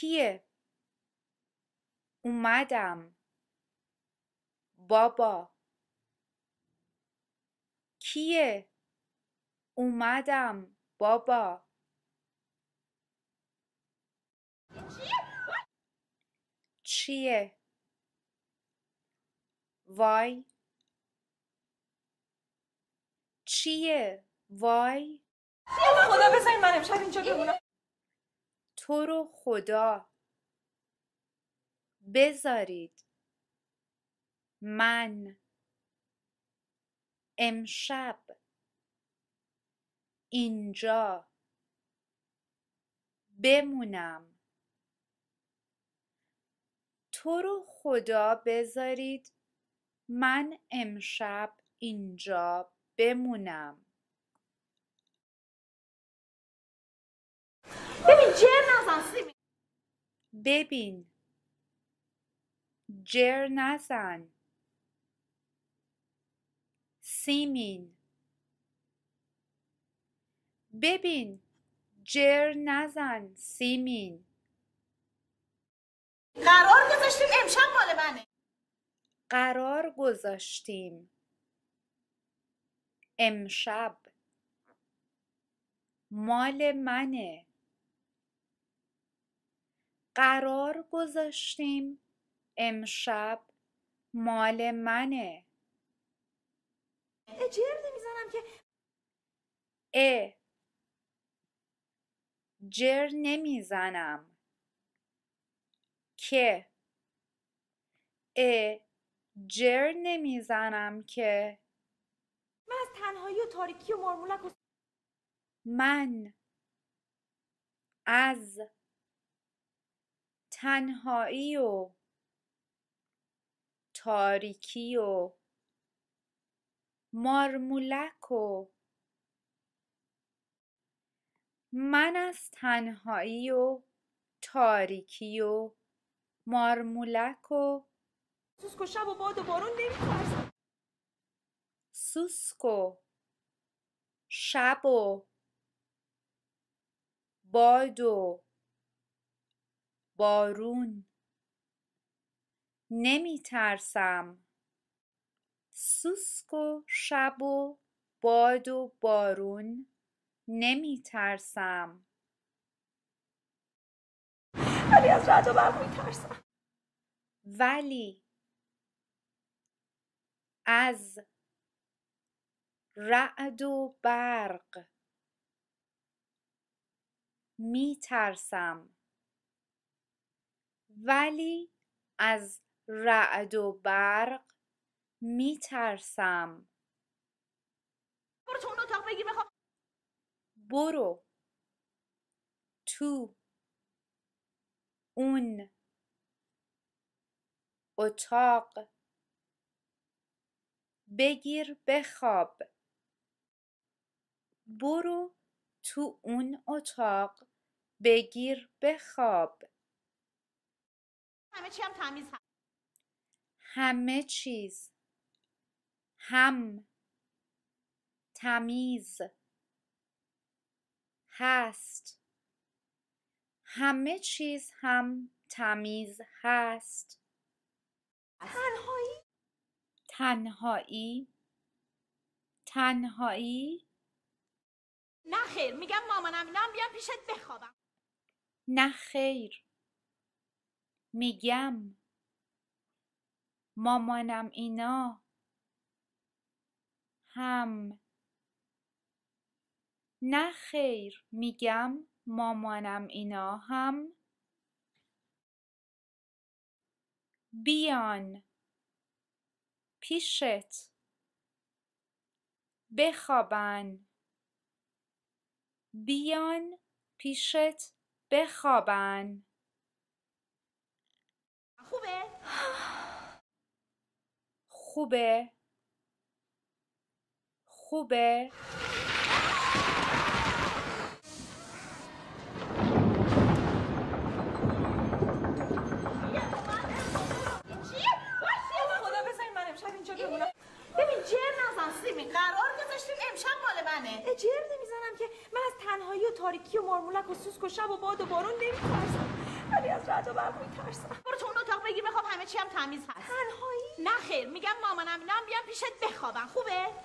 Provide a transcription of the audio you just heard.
کیه؟ اومدم. بابا. کیه؟ اومدم. بابا. چیه؟ وای. چیه؟ وای. خدا بزنید من امشب اینجا بمونم. تو رو خدا بذارید من امشب اینجا بمونم. تو رو خدا بذارید من امشب اینجا بمونم. ببین جر نزن سیمی. ببین جر نزن سیمین. ببین جر نزن سیمین. قرار گذاشتیم امشب مال منه. قرار گذاشتیم امشب مال منه. قرار گذاشتیم امشب مال منه. جر نمیزنم که. جر نمیزنم که. جر نمیزنم که. من از تنهایی و تاریکی و مرمولک و من از تنهایی و تاریکی و مارمولک و من از تنهایی و تاریکی و مارمولک و سوسکو شب و باد و بارون نمی‌ترسم. سوسکو شب و باد و بارون نمی ترسم. سوسک و شب و باد و بارون نمی ترسم. ولی از رعد و برق می ترسم. ولی از رعد و برق می ترسم. ولی از رعد و برق می ترسم. برو تو اون اتاق بگیر میخوام. برو تو اون اتاق بگیر بخواب. برو تو اون اتاق بگیر بخواب. همه چی هم تمیز هست. همه چیز هم تمیز هست. همه چیز هم تمیز هست. تنهایی؟ تنهایی؟ تنهایی؟ نه خیر، میگم مامانم اینا هم بیان پیشت بخوابم. نه خیر، میگم مامانم اینا هم. نه خیر، میگم مامانم اینا هم بیان پیشت بخوابن. بیان پیشت بخوابن. خوبه؟ خوبه؟ خوبه؟ جر نمیزنم که من از تنهایی و تاریکی و مارمولک و سوسک و شب و باد و بارون نمیترسم، ولی از رعد و برق میترسم. برو تو اون اتاق بگیر بخواب، همه چی هم تمیز هست. تنهایی؟ نه خیر، میگم مامانم اینا هم بیان پیشت بخوابن. خوبه؟